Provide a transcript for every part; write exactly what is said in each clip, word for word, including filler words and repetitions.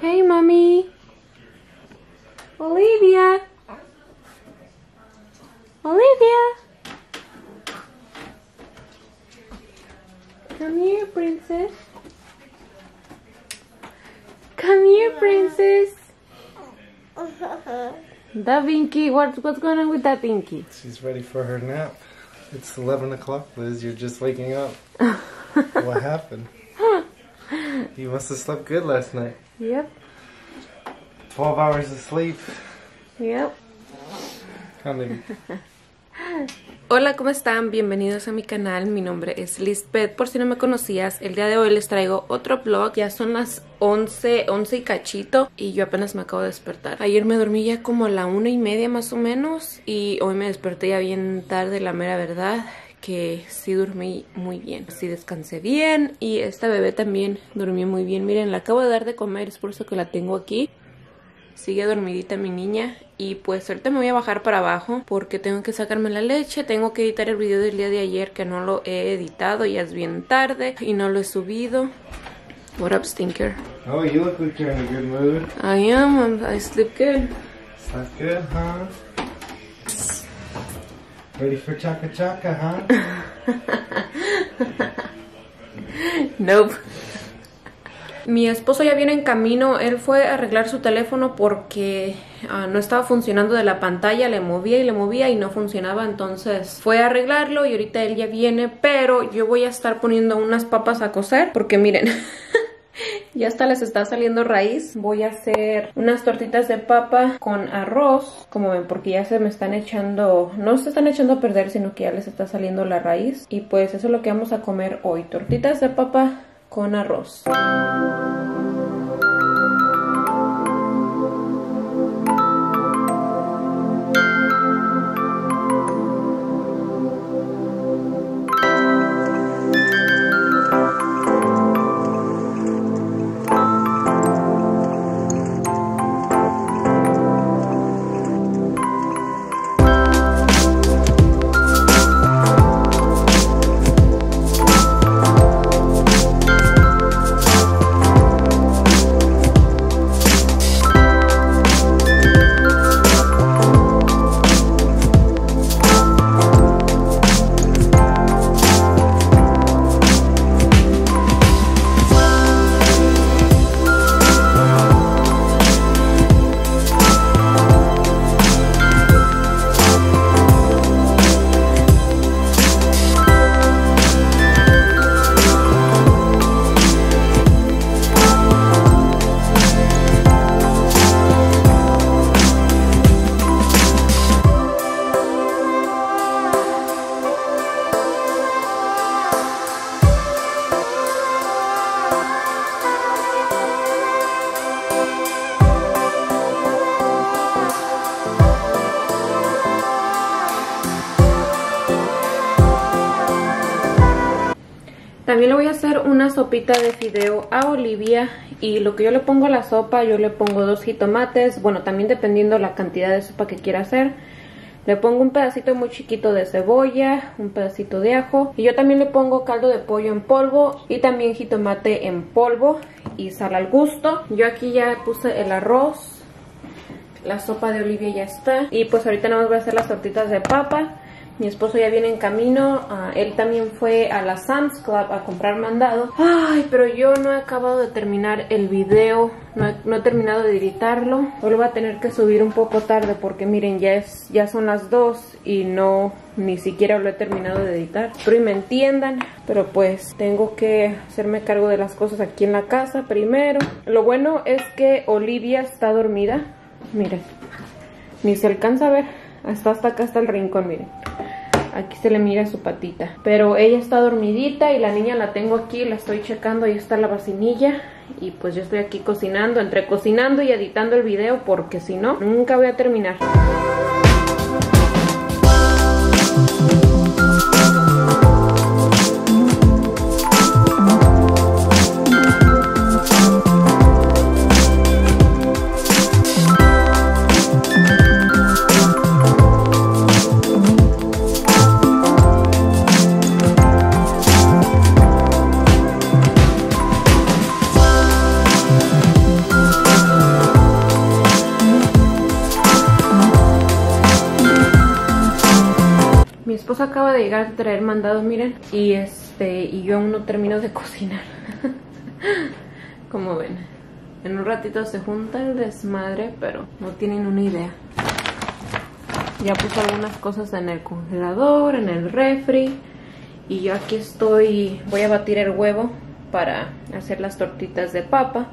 Hey, mommy. Olivia. Olivia. Come here, princess. Come here, princess. That Pinky, what, what's going on with that Pinky? She's ready for her nap. It's eleven o'clock, Liz. You're just waking up. What happened? You must have slept good last night. Yep. twelve hours of sleep. Yep. Come in. Hola, ¿cómo están? Bienvenidos a mi canal. Mi nombre es Lisbeth. Por si no me conocías, el día de hoy les traigo otro vlog. Ya son las once, once y cachito y yo apenas me acabo de despertar. Ayer me dormí ya como a la una y media más o menos y hoy me desperté ya bien tarde, la mera verdad. Que sí dormí muy bien, sí descansé bien y esta bebé también durmió muy bien. Miren, la acabo de dar de comer, es por eso que la tengo aquí. Sigue dormidita mi niña y pues ahorita me voy a bajar para abajo porque tengo que sacarme la leche, tengo que editar el video del día de ayer que no lo he editado, ya es bien tarde y no lo he subido. What up, stinker? Oh, you look like you're in a good mood. I am, I sleep good. Sleep good, huh? Ready for chaka chaka, huh? Nope. Mi esposo ya viene en camino. Él fue a arreglar su teléfono porque uh, no estaba funcionando de la pantalla. Le movía y le movía y no funcionaba. Entonces fue a arreglarlo y ahorita él ya viene. Pero yo voy a estar poniendo unas papas a cocer porque miren... Ya hasta les está saliendo raíz. Voy a hacer unas tortitas de papa con arroz. Como ven, porque ya se me están echando... No se están echando a perder, sino que ya les está saliendo la raíz. Y pues eso es lo que vamos a comer hoy. Tortitas de papa con arroz. También le voy a hacer una sopita de fideo a Olivia y lo que yo le pongo a la sopa, yo le pongo dos jitomates, bueno, también dependiendo la cantidad de sopa que quiera hacer. Le pongo un pedacito muy chiquito de cebolla, un pedacito de ajo y yo también le pongo caldo de pollo en polvo y también jitomate en polvo y sal al gusto. Yo aquí ya puse el arroz, la sopa de Olivia ya está y pues ahorita nada más voy a hacer las tortitas de papa. Mi esposo ya viene en camino, uh, él también fue a la Sam's Club a comprar mandado. Ay, pero yo no he acabado de terminar el video, no he, no he terminado de editarlo. Hoy lo voy a tener que subir un poco tarde porque miren, ya es, ya son las dos y no, ni siquiera lo he terminado de editar. Pero y me entiendan, pero pues tengo que hacerme cargo de las cosas aquí en la casa primero. Lo bueno es que Olivia está dormida, miren, ni se alcanza a ver, hasta hasta acá, hasta el rincón, miren. Aquí se le mira su patita. Pero ella está dormidita y la niña la tengo aquí, la estoy checando. Ahí está la vacinilla. Y pues yo estoy aquí cocinando, entre cocinando y editando el video, porque si no, nunca voy a terminar. Thank you. esposa acaba de llegar a traer mandados, miren. Y este, y yo aún no termino de cocinar. Como ven, en un ratito se junta el desmadre, pero no tienen una idea. Ya puse algunas cosas en el congelador, en el refri. Y yo aquí estoy, voy a batir el huevo para hacer las tortitas de papa.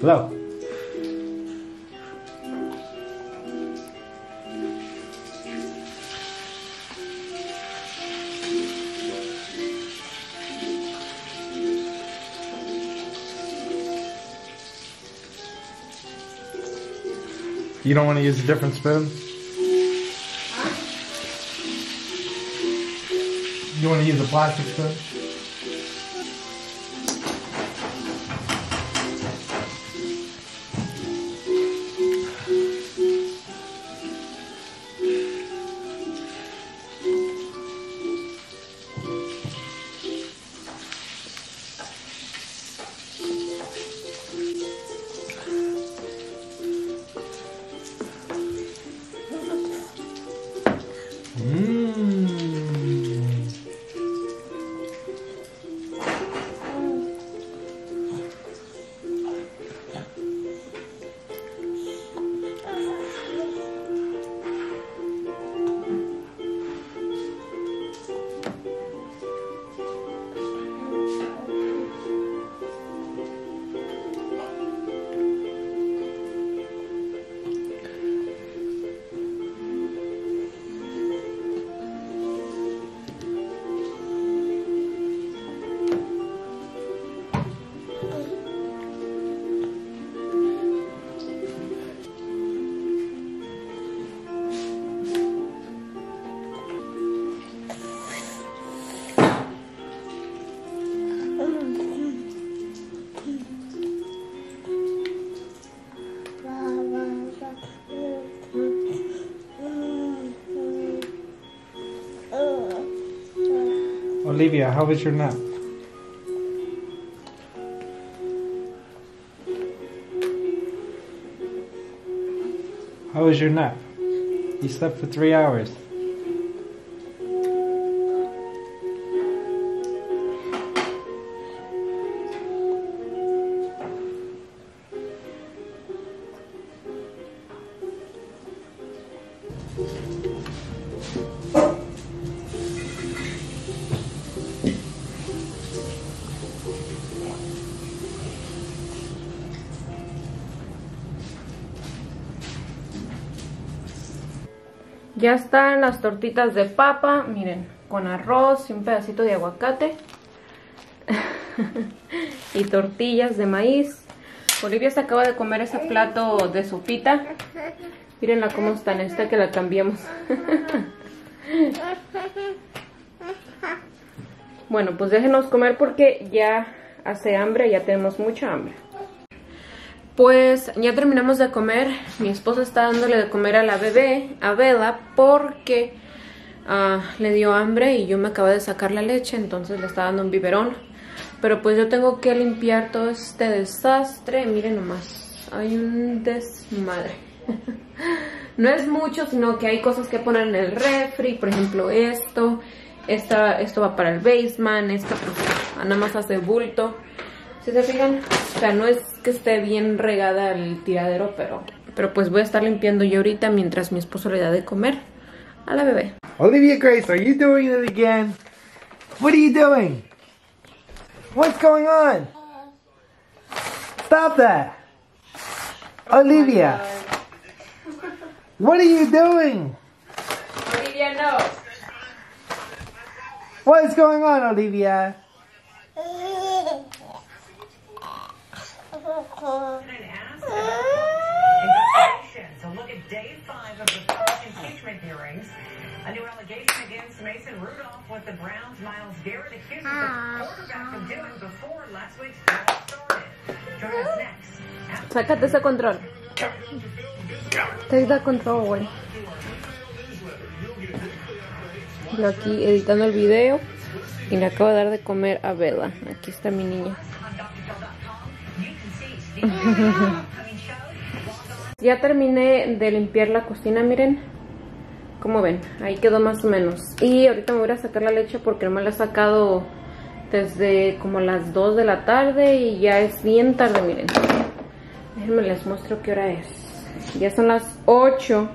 Hello. You don't want to use a different spoon? Huh? You want to use a plastic spoon? Olivia, how was your nap? How was your nap? You slept for three hours. Ya están las tortitas de papa, miren, con arroz y un pedacito de aguacate y tortillas de maíz. Olivia se acaba de comer ese plato de sopita. Mírenla cómo está, necesita que la cambiemos. Bueno, pues déjenos comer porque ya hace hambre, ya tenemos mucha hambre. Pues ya terminamos de comer. Mi esposa está dándole de comer a la bebé, a Bella, porque uh, le dio hambre y yo me acabo de sacar la leche, entonces le estaba dando un biberón. Pero pues yo tengo que limpiar todo este desastre. Miren nomás, hay un desmadre. No es mucho, sino que hay cosas que poner en el refri, por ejemplo esto. Esta, esto va para el basement, esta pues, nada más hace bulto. Si se fijan, o sea, no es que esté bien regada el tiradero, pero, pero pues voy a estar limpiando yo ahorita mientras mi esposo le da de comer a la bebé. Olivia Grace, are you doing it again? What are you doing? What's going on? Stop that. Olivia. What are you doing? Olivia, no. What's going on, Olivia? Sácate ese control. Take that control, güey. Yo aquí editando el video y le acabo de dar de comer a Bella. Aquí está mi niña. Ya terminé de limpiar la cocina, miren. Como ven, ahí quedó más o menos. Y ahorita me voy a sacar la leche porque no me la he sacado desde como las dos de la tarde y ya es bien tarde, miren. Déjenme les muestro qué hora es. Ya son las ocho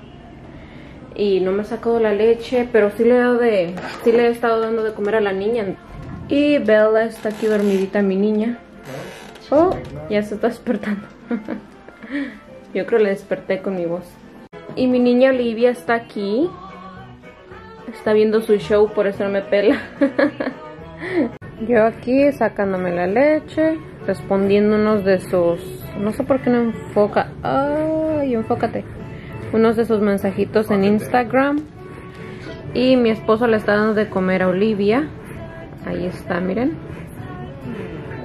y no me he sacado la leche, pero sí le he dado de, sí le he estado dando de comer a la niña. Y Bella está aquí dormidita, mi niña. Oh, ya se está despertando. Yo creo que le desperté con mi voz. Y mi niña Olivia está aquí. Está viendo su show, por eso no me pela. Yo aquí sacándome la leche, respondiendo unos de esos... No sé por qué no enfoca... Ay, enfócate. Unos de esos mensajitos en Instagram. Y mi esposo le está dando de comer a Olivia. Ahí está, miren.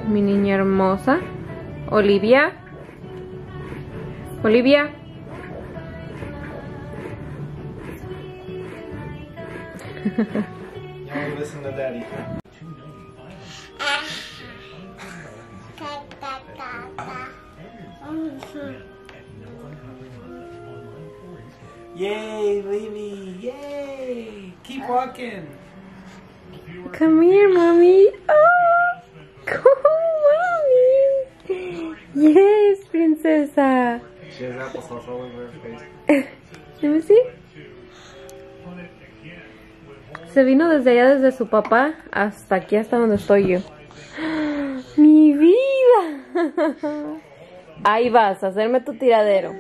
Mi niña hermosa. Olivia. Olivia. Yay, Libby. Yay. Keep walking. Come here, mommy. Oh, cool. Yes, princesa. She has applesauce all over her face. Let me see. Se vino desde allá, desde su papá, hasta aquí, hasta donde estoy yo. ¡Mi vida! Ahí vas, a hacerme tu tiradero.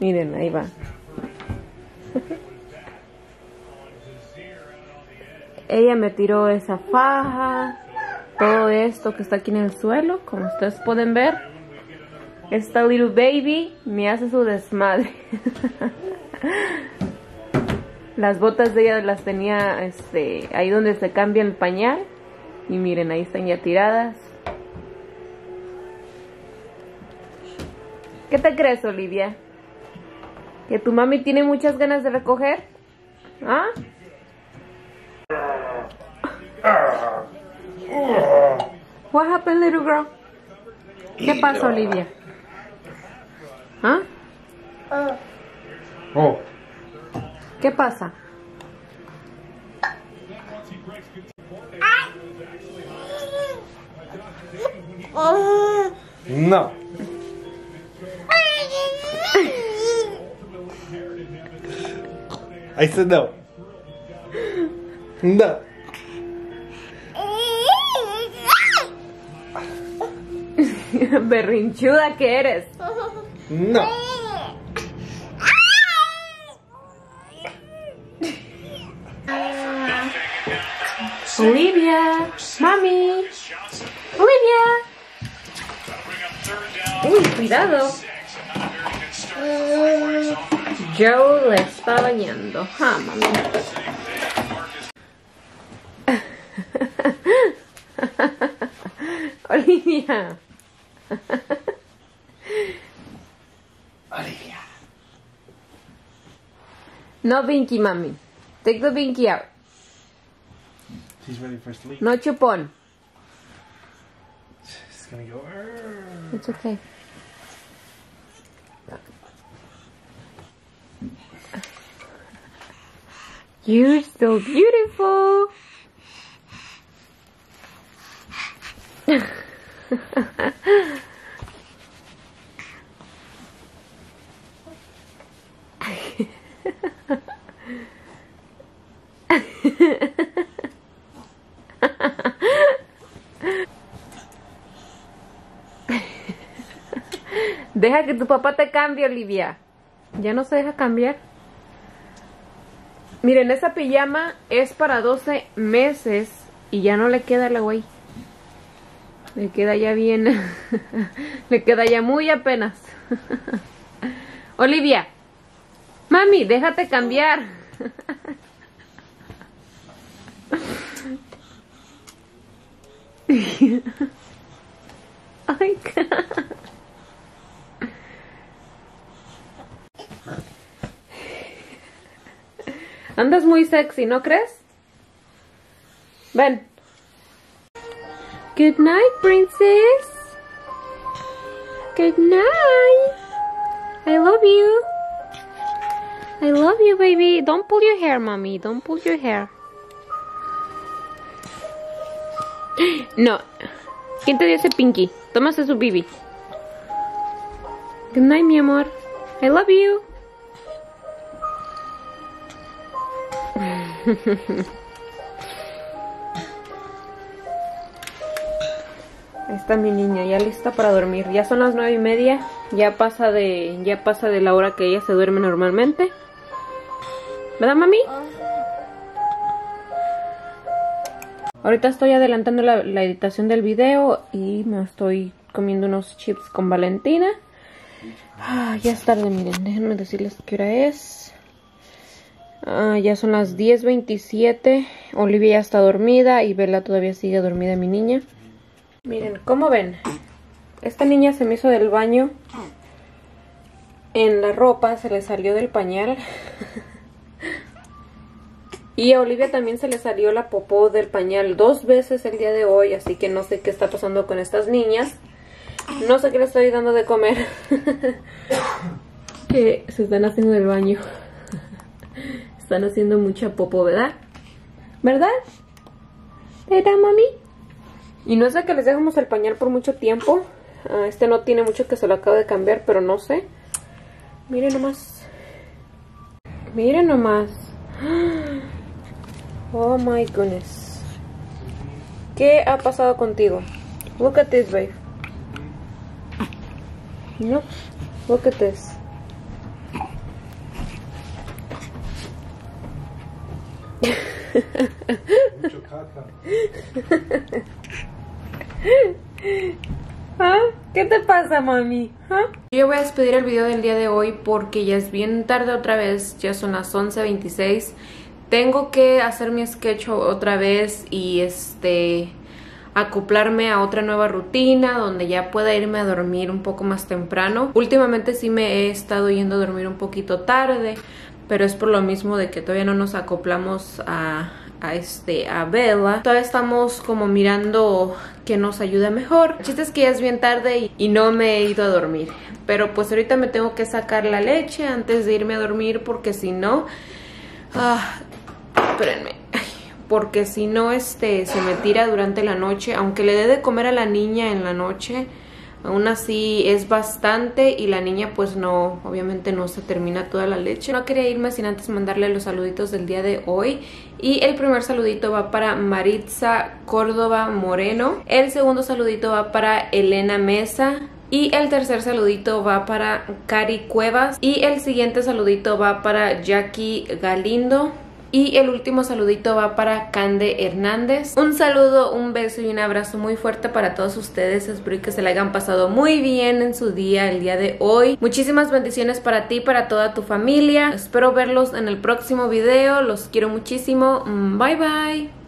Miren, ahí va. Ella me tiró esa faja. Todo esto que está aquí en el suelo, como ustedes pueden ver, esta little baby me hace su desmadre. Las botas de ella las tenía este, ahí donde se cambia el pañal. Y miren, ahí están ya tiradas. ¿Qué te crees, Olivia? ¿Que tu mami tiene muchas ganas de recoger? ¿Ah? What happened, little girl? ¿Qué pasó, Olivia? ¿Ah? Oh. Oh. ¿Qué pasa? No. I said no. No. Berrinchuda que eres. No. Olivia, mami. Olivia. Uy, cuidado. Joe le está bañando. Ah, mami. Olivia. Olivia. No binky, mami. Take the binky out. She's ready for sleep. No chupón. She's gonna go. It's okay. You're so beautiful. Deja que tu papá te cambie, Olivia. Ya no se deja cambiar. Miren, esa pijama es para doce meses y ya no le queda la güey. Le queda ya bien. Le queda ya muy apenas. Olivia. Mami, déjate cambiar. Ay, andas muy sexy, ¿no crees? Ven. Good night, princess. Good night. I love you. I love you, baby. Don't pull your hair, mommy. Don't pull your hair. No. ¿Quién te dio ese pinky? Tómase su bibi. Good night, mi amor. I love you. Ahí está mi niña, ya lista para dormir. Ya son las nueve y media. Ya pasa de, ya pasa de la hora que ella se duerme normalmente. ¿Verdad, mami? Ahorita estoy adelantando la, la editación del video y me estoy comiendo unos chips con Valentina. Ah, ya es tarde, miren. Déjenme decirles qué hora es. Uh, ya son las diez veintisiete. Olivia ya está dormida y Bella todavía sigue dormida, mi niña. Miren, ¿cómo ven? Esta niña se me hizo del baño. En la ropa se le salió del pañal. Y a Olivia también se le salió la popó del pañal dos veces el día de hoy. Así que no sé qué está pasando con estas niñas. No sé qué les estoy dando de comer. Que se están haciendo del baño. Están haciendo mucha popó, ¿verdad? ¿Verdad? ¿Verdad, mami? Y no es de que les dejamos el pañal por mucho tiempo. Uh, este no tiene mucho que se lo acabo de cambiar, pero no sé. Miren nomás. Miren nomás. Oh my goodness. ¿Qué ha pasado contigo? Look at this, babe. No. Look at this. Mucho caca. ¿Ah? ¿Qué te pasa, mami? ¿Ah? Yo voy a despedir el video del día de hoy porque ya es bien tarde otra vez. Ya son las once veintiséis. Tengo que hacer mi sketch otra vez y este acoplarme a otra nueva rutina donde ya pueda irme a dormir un poco más temprano. Últimamente sí me he estado yendo a dormir un poquito tarde, pero es por lo mismo de que todavía no nos acoplamos a, a, este, a Bella. Todavía estamos como mirando que nos ayuda mejor. El chiste es que ya es bien tarde y, y no me he ido a dormir. Pero pues ahorita me tengo que sacar la leche antes de irme a dormir, porque si no... Ah, espérenme. Porque si no, este, se me tira durante la noche. Aunque le dé de comer a la niña en la noche, aún así es bastante y la niña pues no, obviamente no se termina toda la leche. No quería irme sin antes mandarle los saluditos del día de hoy. Y el primer saludito va para Maritza Córdoba Moreno. El segundo saludito va para Elena Mesa. Y el tercer saludito va para Kari Cuevas. Y el siguiente saludito va para Jackie Galindo. Y el último saludito va para Cande Hernández. Un saludo, un beso y un abrazo muy fuerte para todos ustedes. Espero que se la hayan pasado muy bien en su día, el día de hoy. Muchísimas bendiciones para ti, para toda tu familia. Espero verlos en el próximo video. Los quiero muchísimo. Bye, bye.